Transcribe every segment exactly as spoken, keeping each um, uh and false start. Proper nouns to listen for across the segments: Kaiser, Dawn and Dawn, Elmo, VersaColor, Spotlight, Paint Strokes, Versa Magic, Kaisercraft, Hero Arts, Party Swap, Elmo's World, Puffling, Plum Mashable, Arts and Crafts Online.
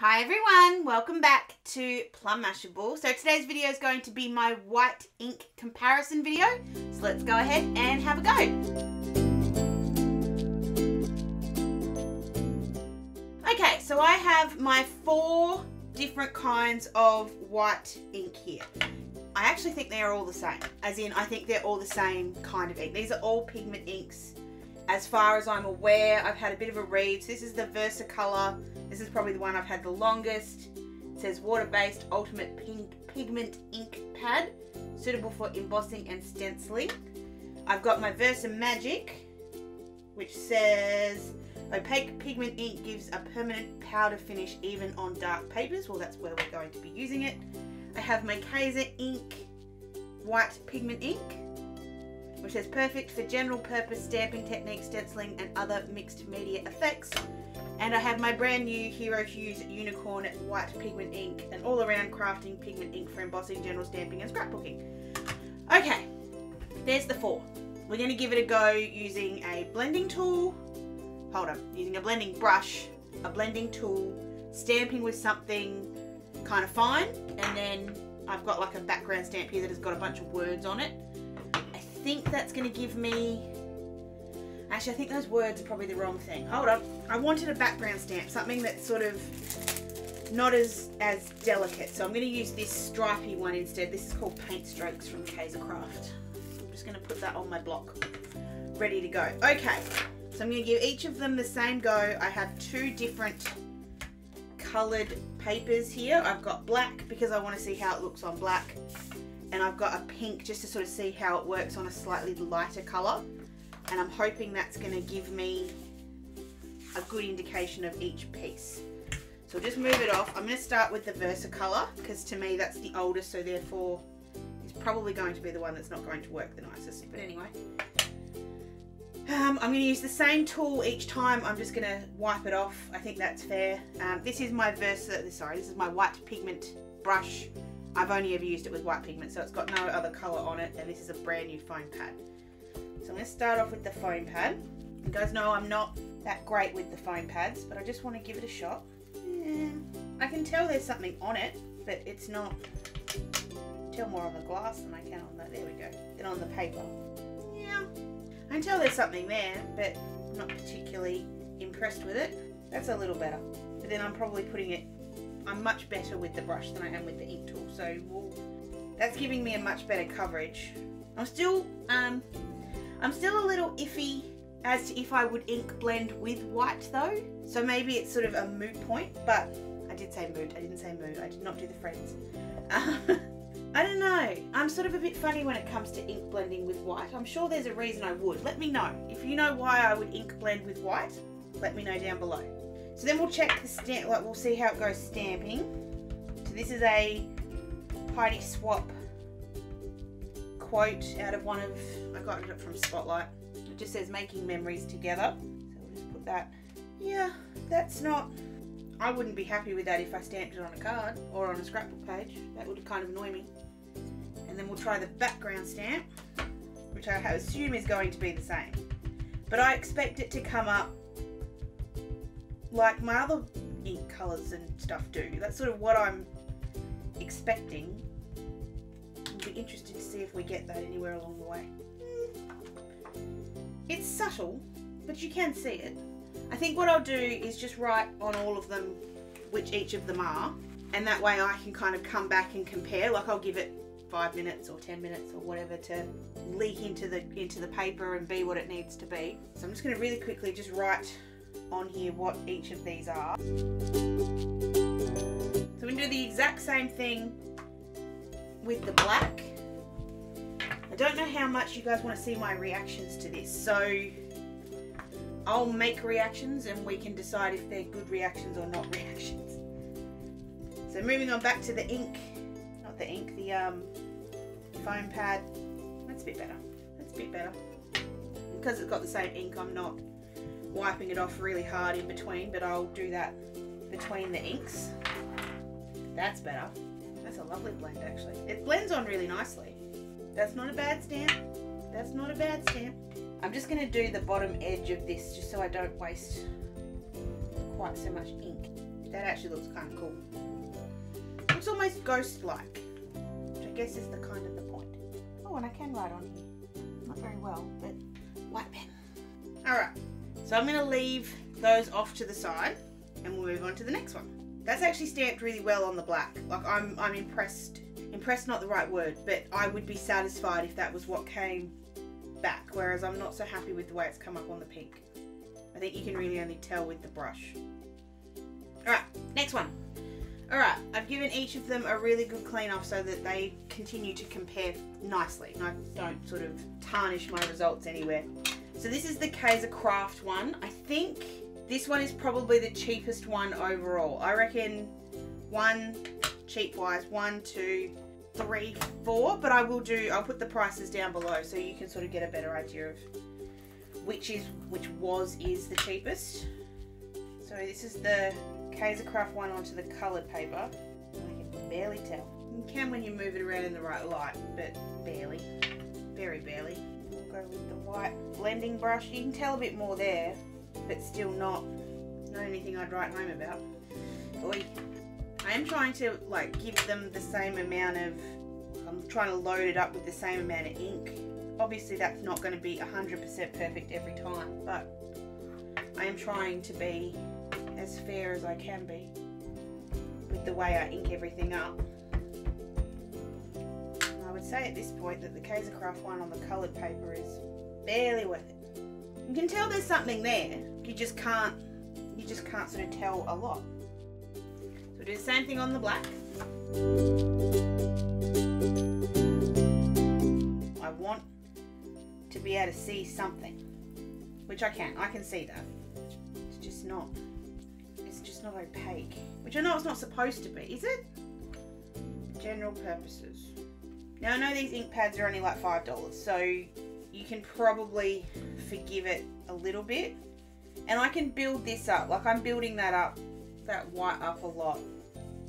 Hi everyone, welcome back to Plum Mashable. So today's video is going to be my white ink comparison video. So let's go ahead and have a go. Okay, so I have my four different kinds of white ink here. I actually think they're all the same, as in I think they're all the same kind of ink. These are all pigment inks. As far as I'm aware, I've had a bit of a read. So this is the VersaColor. This is probably the one I've had the longest. It says water-based ultimate pink pigment ink pad, suitable for embossing and stenciling. I've got my Versa Magic, which says opaque pigment ink gives a permanent powder finish even on dark papers. Well, that's where we're going to be using it. I have my Kaiser ink, white pigment ink, which says perfect for general purpose stamping techniques, stenciling and other mixed media effects. And I have my brand new Hero Hughes Unicorn white pigment ink, an all around crafting pigment ink for embossing, general stamping and scrapbooking. Okay, there's the four. We're going to give it a go using a blending tool, hold on, using a blending brush, a blending tool, stamping with something kind of fine, and then I've got like a background stamp here that has got a bunch of words on it. I think that's going to give me, actually I think those words are probably the wrong thing, hold up, I wanted a background stamp, something that's sort of not as as delicate, so I'm going to use this stripy one instead. This is called Paint Strokes from Kaisercraft. I'm just going to put that on my block, ready to go. Okay, so I'm going to give each of them the same go. I have two different coloured papers here. I've got black because I want to see how it looks on black, and I've got a pink just to sort of see how it works on a slightly lighter colour, and I'm hoping that's going to give me a good indication of each piece. So I'll just move it off. I'm going to start with the VersaColor because to me that's the oldest, so therefore it's probably going to be the one that's not going to work the nicest, but anyway. Um, I'm going to use the same tool each time. I'm just going to wipe it off. I think that's fair. Um, this is my Versa, sorry, this is my white pigment brush. I've only ever used it with white pigment, so it's got no other colour on it, and this is a brand new foam pad. So I'm going to start off with the foam pad. You guys know I'm not that great with the foam pads, but I just want to give it a shot. Yeah. I can tell there's something on it, but it's not, I tell more on the glass than I can on that, there we go, than on the paper. Yeah, I can tell there's something there, but I'm not particularly impressed with it. That's a little better, but then I'm probably putting it, I'm much better with the brush than I am with the ink tool, so we'll, that's giving me a much better coverage. I'm still, um, I'm still a little iffy as to if I would ink blend with white though, so maybe it's sort of a moot point, but I did say moot, I didn't say moot, I did not do the friends. Um, I don't know, I'm sort of a bit funny when it comes to ink blending with white. I'm sure there's a reason I would. Let me know. If you know why I would ink blend with white, let me know down below. So then we'll check the stamp, like we'll see how it goes stamping. So this is a Party Swap quote out of one of, I got it from Spotlight. It just says making memories together. So we'll just put that, yeah, that's not, I wouldn't be happy with that if I stamped it on a card or on a scrapbook page. That would kind of annoy me. And then we'll try the background stamp, which I assume is going to be the same. But I expect it to come up like my other ink colours and stuff do. That's sort of what I'm expecting. I'll be interested to see if we get that anywhere along the way. It's subtle, but you can see it. I think what I'll do is just write on all of them which each of them are, and that way I can kind of come back and compare. Like I'll give it five minutes or ten minutes or whatever to leak into the into the paper and be what it needs to be. So I'm just going to really quickly just write on here what each of these are. So we can do the exact same thing with the black. I don't know how much you guys want to see my reactions to this, so I'll make reactions and we can decide if they're good reactions or not reactions. So moving on back to the ink, not the ink, the um, foam pad. That's a bit better, that's a bit better. Because it's got the same ink, I'm not wiping it off really hard in between, but I'll do that between the inks. That's better. That's a lovely blend actually. It blends on really nicely. That's not a bad stamp. That's not a bad stamp. I'm just going to do the bottom edge of this just so I don't waste quite so much ink. That actually looks kind of cool. It's almost ghost-like, which I guess is the kind of the point. Oh, and I can write on here. Not very well, but white pen. Alright, so I'm going to leave those off to the side and we'll move on to the next one. That's actually stamped really well on the black. Like, I'm, I'm impressed. Impressed, not the right word, but I would be satisfied if that was what came back, whereas I'm not so happy with the way it's come up on the pink. I think you can really only tell with the brush. Alright, next one. Alright, I've given each of them a really good clean off so that they continue to compare nicely and I don't sort of tarnish my results anywhere. So this is the Kaisercraft one. I think this one is probably the cheapest one overall. I reckon one, cheap-wise, one, two, three, four, but I will do, I'll put the prices down below so you can sort of get a better idea of which is, which was, is the cheapest. So this is the Kaisercraft one onto the coloured paper. I can barely tell. You can when you move it around in the right light, but barely, very barely. We'll go with the white blending brush. You can tell a bit more there, but still not, not anything I'd write home about. Oy. I am trying to like give them the same amount of, I'm trying to load it up with the same amount of ink. Obviously that's not going to be one hundred percent perfect every time, but I am trying to be as fair as I can be with the way I ink everything up. And I would say at this point that the Kaisercraft one on the coloured paper is barely worth it. You can tell there's something there, you just can't, you just can't sort of tell a lot. So we'll do the same thing on the black. I want to be able to see something, which I can, I can see that. It's just not, it's just not opaque, which I know it's not supposed to be, is it? General purposes. Now I know these ink pads are only like five dollars, so you can probably forgive it a little bit. And I can build this up, like I'm building that up, that white up a lot.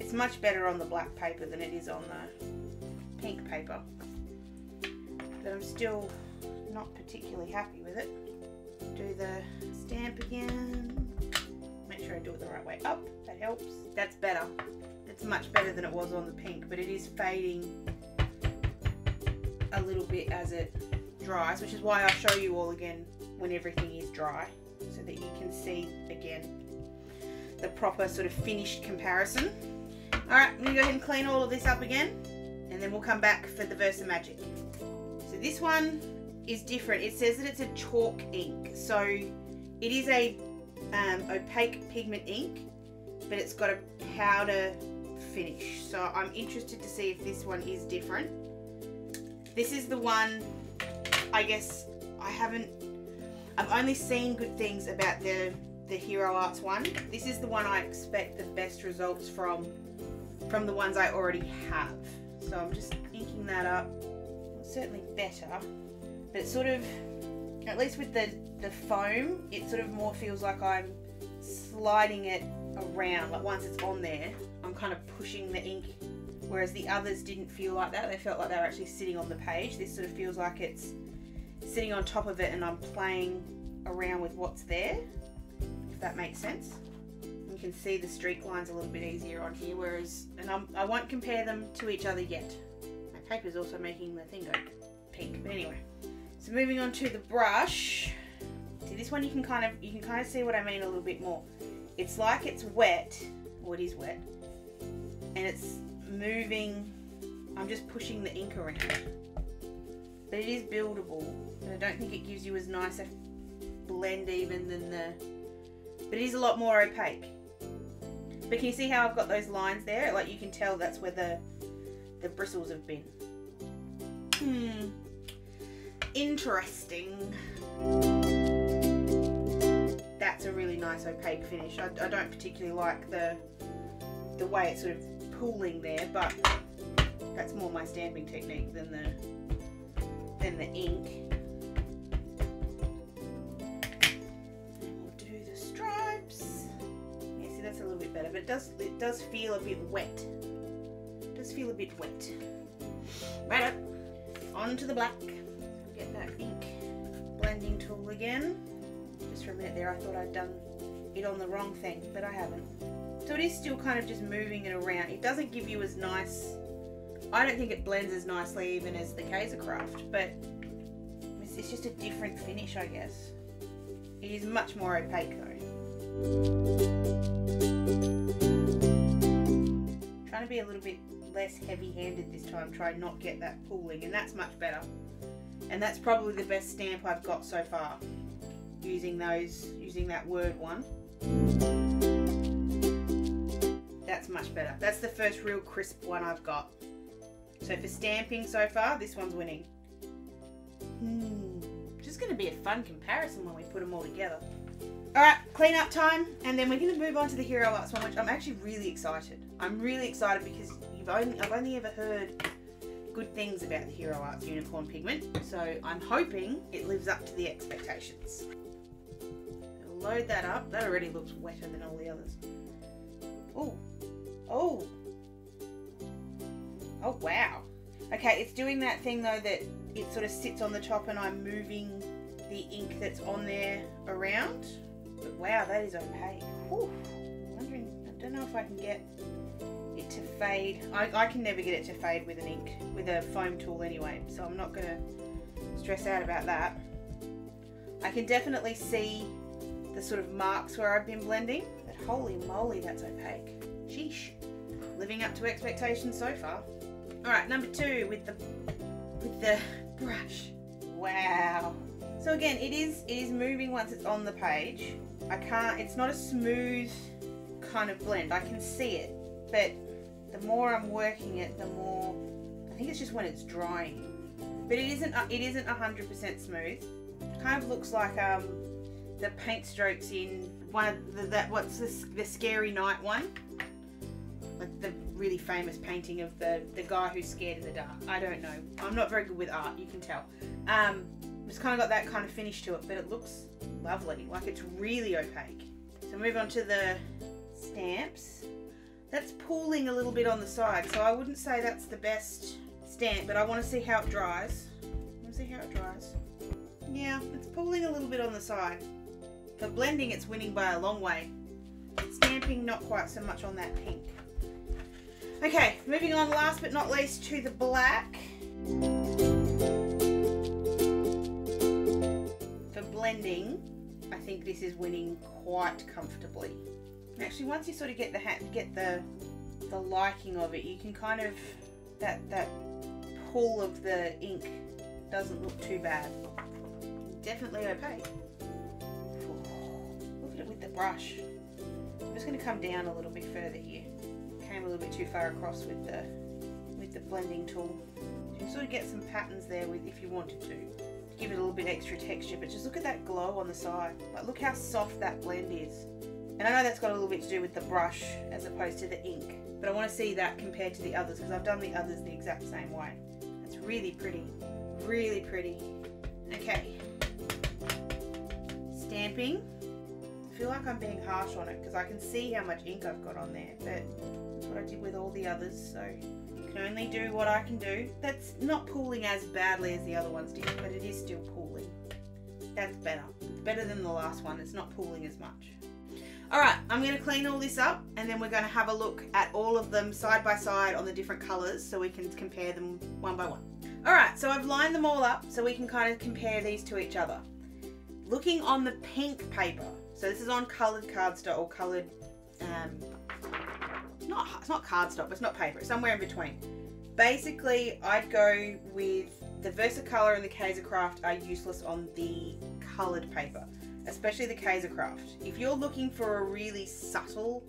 It's much better on the black paper than it is on the pink paper. But I'm still not particularly happy with it. Do the stamp again. Make sure I do it the right way up, that helps. That's better. It's much better than it was on the pink, but it is fading a little bit as it dries, which is why I'll show you all again when everything is dry, so that you can see again the proper sort of finished comparison. Alright, I'm going to go ahead and clean all of this up again, and then we'll come back for the Versa Magic. So this one is different. It says that it's a chalk ink, so it is a um, opaque pigment ink, but it's got a powder finish, so I'm interested to see if this one is different. This is the one, I guess I haven't, I've only seen good things about the, the Hero Arts one. This is the one I expect the best results from, from the ones I already have. So I'm just inking that up. It's certainly better, but it's sort of, at least with the, the foam, it sort of more feels like I'm sliding it around. Like once it's on there, I'm kind of pushing the ink, whereas the others didn't feel like that. They felt like they were actually sitting on the page. This sort of feels like it's sitting on top of it and I'm playing around with what's there, if that makes sense. You can see the streak lines a little bit easier on here, whereas, and I'm, I won't compare them to each other yet. My paper's also making the thing go pink, but anyway. So moving on to the brush. See this one, you can kind of, you can kind of see what I mean a little bit more. It's like it's wet, or it is wet, and it's moving, I'm just pushing the ink around. But it is buildable, and I don't think it gives you as nice a blend even than the, but it is a lot more opaque. But can you see how I've got those lines there? Like you can tell that's where the, the bristles have been. Hmm, interesting. That's a really nice opaque finish. I, I don't particularly like the, the way it's sort of pooling there, but that's more my stamping technique than the, than the ink. We'll do the stripes. Yeah, see that's a little bit better, but it does it does feel a bit wet. It does feel a bit wet. Right up, onto the black. Get that ink blending tool again. Just for a minute there I thought I'd done it on the wrong thing, but I haven't. So it is still kind of just moving it around. It doesn't give you as nice, I don't think it blends as nicely even as the Kaisercraft, but it's, it's just a different finish, I guess. It is much more opaque though. Trying to be a little bit less heavy-handed this time, try and not get that pooling, and that's much better. And that's probably the best stamp I've got so far, using those, using that word one. That's much better. That's the first real crisp one I've got. So for stamping so far, this one's winning. Hmm. Just going to be a fun comparison when we put them all together. Alright, clean up time, and then we're going to move on to the Hero Arts one, which I'm actually really excited. I'm really excited because you've only, I've only ever heard good things about the Hero Arts Unicorn Pigment, so I'm hoping it lives up to the expectations. Load that up. That already looks wetter than all the others. Oh, oh, oh wow. Okay, it's doing that thing though that it sort of sits on the top and I'm moving the ink that's on there around. But wow, that is opaque. Whew. I'm wondering, I don't know if I can get it to fade. I, I can never get it to fade with an ink, with a foam tool anyway, so I'm not going to stress out about that. I can definitely see the sort of marks where I've been blending, but holy moly, that's opaque. Sheesh. Living up to expectations so far. All right, number two with the with the brush. Wow. So again, it is it is moving once it's on the page. I can't. It's not a smooth kind of blend. I can see it, but the more I'm working it, the more I think it's just when it's drying. But it isn't. It isn't one hundred percent smooth. It kind of looks like um. the Paint Strokes in one of the, that what's this the Scary Night one, like the really famous painting of the the guy who's scared in the dark. I don't know, I'm not very good with art, you can tell. Um it's kind of got that kind of finish to it, but it looks lovely. Like, it's really opaque. So move on to the stamps. That's pooling a little bit on the side, so I wouldn't say that's the best stamp, but I want to see how it dries. I want to see how it dries. Yeah, it's pooling a little bit on the side. For blending, it's winning by a long way. Stamping, not quite so much on that pink. Okay, moving on last but not least to the black. For blending, I think this is winning quite comfortably. Actually, once you sort of get the hat, get the the liking of it, you can kind of, that that pull of the ink doesn't look too bad. Definitely opaque. Look at it with the brush. I'm just going to come down a little bit further here. Came a little bit too far across with the with the blending tool. You can sort of get some patterns there with if you wanted to. Give it a little bit extra texture, but just look at that glow on the side. Like, look how soft that blend is. And I know that's got a little bit to do with the brush as opposed to the ink, but I want to see that compared to the others because I've done the others the exact same way. It's really pretty, really pretty. Okay. Stamping. I feel like I'm being harsh on it because I can see how much ink I've got on there, but that's what I did with all the others, so you can only do what I can do. That's not pooling as badly as the other ones did, but it is still pooling. That's better. It's better than the last one. It's not pooling as much. Alright, I'm going to clean all this up and then we're going to have a look at all of them side by side on the different colours so we can compare them one by one. Alright, so I've lined them all up so we can kind of compare these to each other. Looking on the pink paper, so this is on coloured cardstock or coloured, um, not, it's not cardstock, it's not paper, it's somewhere in between. Basically, I'd go with the VersaColor and the Kaisercraft are useless on the coloured paper, especially the Kaisercraft. If you're looking for a really subtle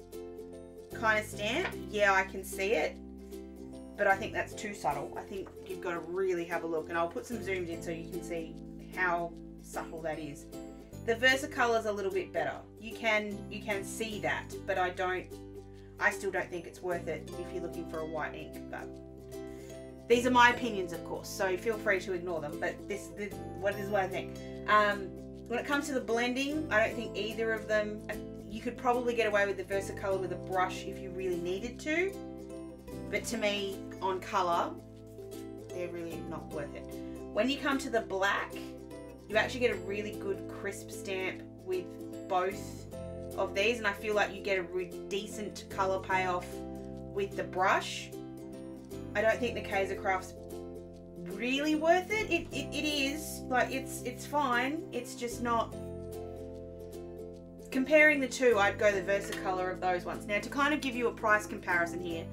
kind of stamp, yeah, I can see it, but I think that's too subtle. I think you've got to really have a look, and I'll put some zooms in so you can see how subtle that is. The VersaColor's a little bit better. You can you can see that, but I don't I still don't think it's worth it if you're looking for a white ink, but these are my opinions of course, so feel free to ignore them, but this, this, what is what I think. Um, when it comes to the blending, I don't think either of them, you could probably get away with the VersaColor with a brush if you really needed to, but to me on colour they're really not worth it. When you come to the black, you actually get a really good crisp stamp with both of these, and I feel like you get a decent color payoff with the brush. I don't think the Kaisercraft's really worth it. It, it it is, like, it's it's fine. It's just not comparing the two. I'd go the VersaColor of those ones. Now, to kind of give you a price comparison here,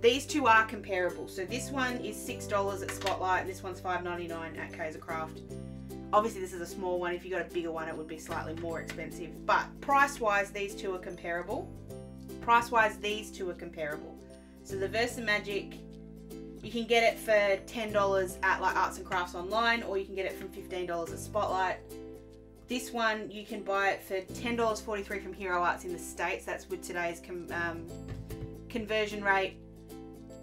these two are comparable. So this one is six dollars at Spotlight, and this one's five ninety-nine at Kaisercraft. Obviously, this is a small one. If you got a bigger one, it would be slightly more expensive. But price-wise, these two are comparable. Price-wise, these two are comparable. So the Versa Magic, you can get it for ten dollars at like Arts and Crafts Online, or you can get it from fifteen dollars at Spotlight. This one, you can buy it for ten dollars forty-three from Hero Arts in the States. That's with today's com um, conversion rate.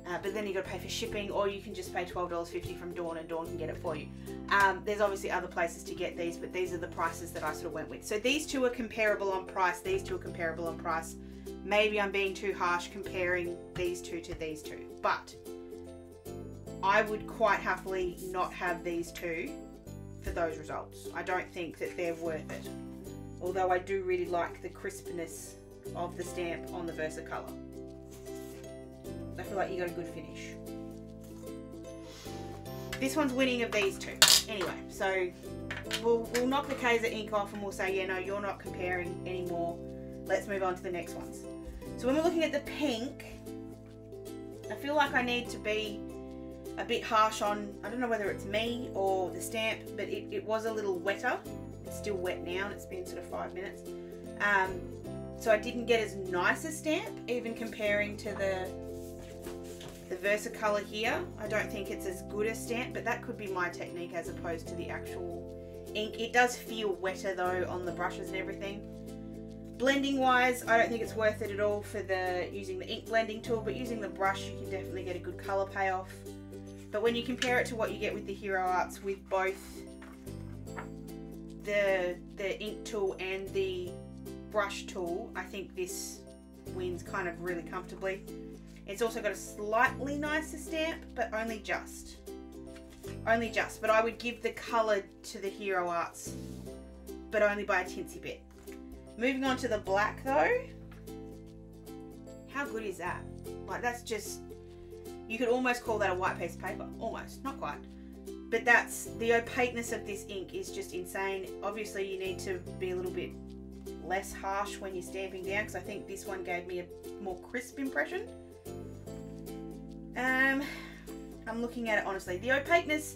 Uh, but then you got to pay for shipping, or you can just pay twelve dollars fifty from Dawn, and Dawn can get it for you. Um, there's obviously other places to get these, but these are the prices that I sort of went with. So these two are comparable on price. These two are comparable on price. Maybe I'm being too harsh comparing these two to these two, but I would quite happily not have these two for those results. I don't think that they're worth it. Although I do really like the crispness of the stamp on the VersaColor. I feel like you got a good finish. This one's winning of these two. Anyway, so we'll, we'll knock the Kaiser ink off and we'll say, yeah, no, you're not comparing anymore. Let's move on to the next ones. So when we're looking at the pink, I feel like I need to be a bit harsh on, I don't know whether it's me or the stamp, but it, it was a little wetter. It's still wet now, and it's been sort of five minutes. Um, so I didn't get as nice a stamp, even comparing to the The VersaColor here. I don't think it's as good a stamp, but that could be my technique as opposed to the actual ink. It does feel wetter though on the brushes and everything. Blending wise, I don't think it's worth it at all for the using the ink blending tool, but using the brush you can definitely get a good colour payoff. But when you compare it to what you get with the Hero Arts with both the, the ink tool and the brush tool, I think this wins kind of really comfortably. It's also got a slightly nicer stamp, but only just. Only just, but I would give the colour to the Hero Arts, but only by a teensy bit. Moving on to the black though. How good is that? Like, that's just, you could almost call that a white piece of paper. Almost, not quite. But that's, the opaqueness of this ink is just insane. Obviously you need to be a little bit less harsh when you're stamping down, because I think this one gave me a more crisp impression. Um, I'm looking at it honestly. The opaqueness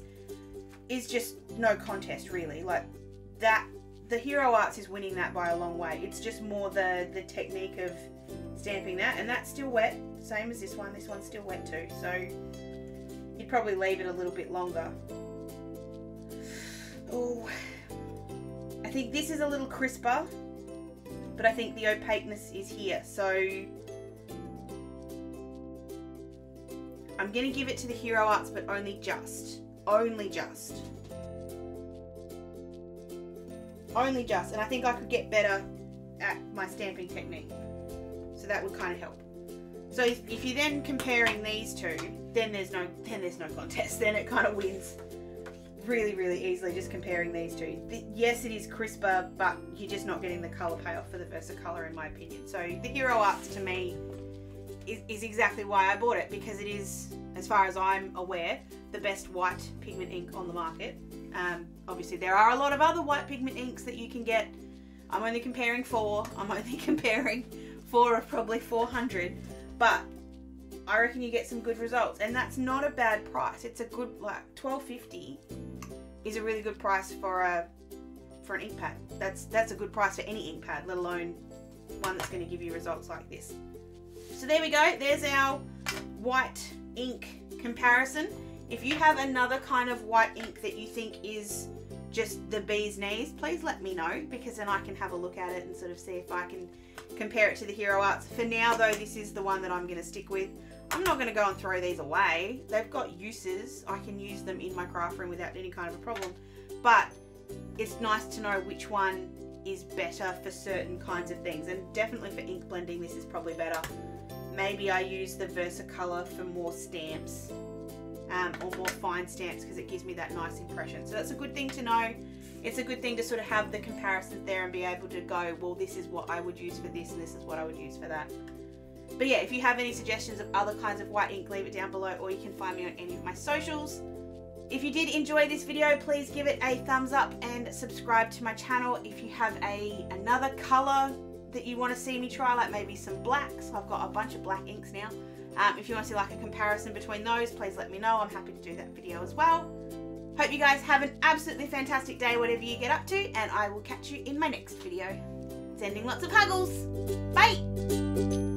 is just no contest really. Like that, the Hero Arts is winning that by a long way. It's just more the, the technique of stamping that, and that's still wet. Same as this one. This one's still wet too. So you'd probably leave it a little bit longer. Oh, I think this is a little crisper, but I think the opaqueness is here. So I'm going to give it to the Hero Arts, but only just. Only just. Only just. And I think I could get better at my stamping technique. So that would kind of help. So if, if you're then comparing these two, then there's no then there's no contest. Then it kind of wins really, really easily just comparing these two. The, yes, it is crisper, but you're just not getting the colour payoff for the VersaColor in my opinion. So the Hero Arts to me Is, is exactly why I bought it, because it is, as far as I'm aware, the best white pigment ink on the market. Um, obviously there are a lot of other white pigment inks that you can get. I'm only comparing four. I'm only comparing four of probably four hundred, but I reckon you get some good results, and that's not a bad price. It's a good, like, twelve fifty is a really good price for a for an ink pad. That's that's a good price for any ink pad, let alone one that's going to give you results like this. So there we go, there's our white ink comparison. If you have another kind of white ink that you think is just the bee's knees, please let me know, because then I can have a look at it and sort of see if I can compare it to the Hero Arts. For now though, this is the one that I'm going to stick with. I'm not going to go and throw these away. They've got uses. I can use them in my craft room without any kind of a problem, but it's nice to know which one is better for certain kinds of things, and definitely for ink blending this is probably better. Maybe I use the VersaColor for more stamps um, or more fine stamps, because it gives me that nice impression. So that's a good thing to know. it's a good thing to sort of have the comparisons there and be able to go, well, this is what I would use for this and this is what I would use for that. But yeah, if you have any suggestions of other kinds of white ink, leave it down below, or you can find me on any of my socials. If you did enjoy this video, please give it a thumbs up and subscribe to my channel. If you have a another color that you want to see me try, like maybe some blacks, I've got a bunch of black inks now. Um, if you want to see like a comparison between those, please let me know. I'm happy to do that video as well. Hope you guys have an absolutely fantastic day, whatever you get up to, and I will catch you in my next video. Sending lots of huggles. Bye!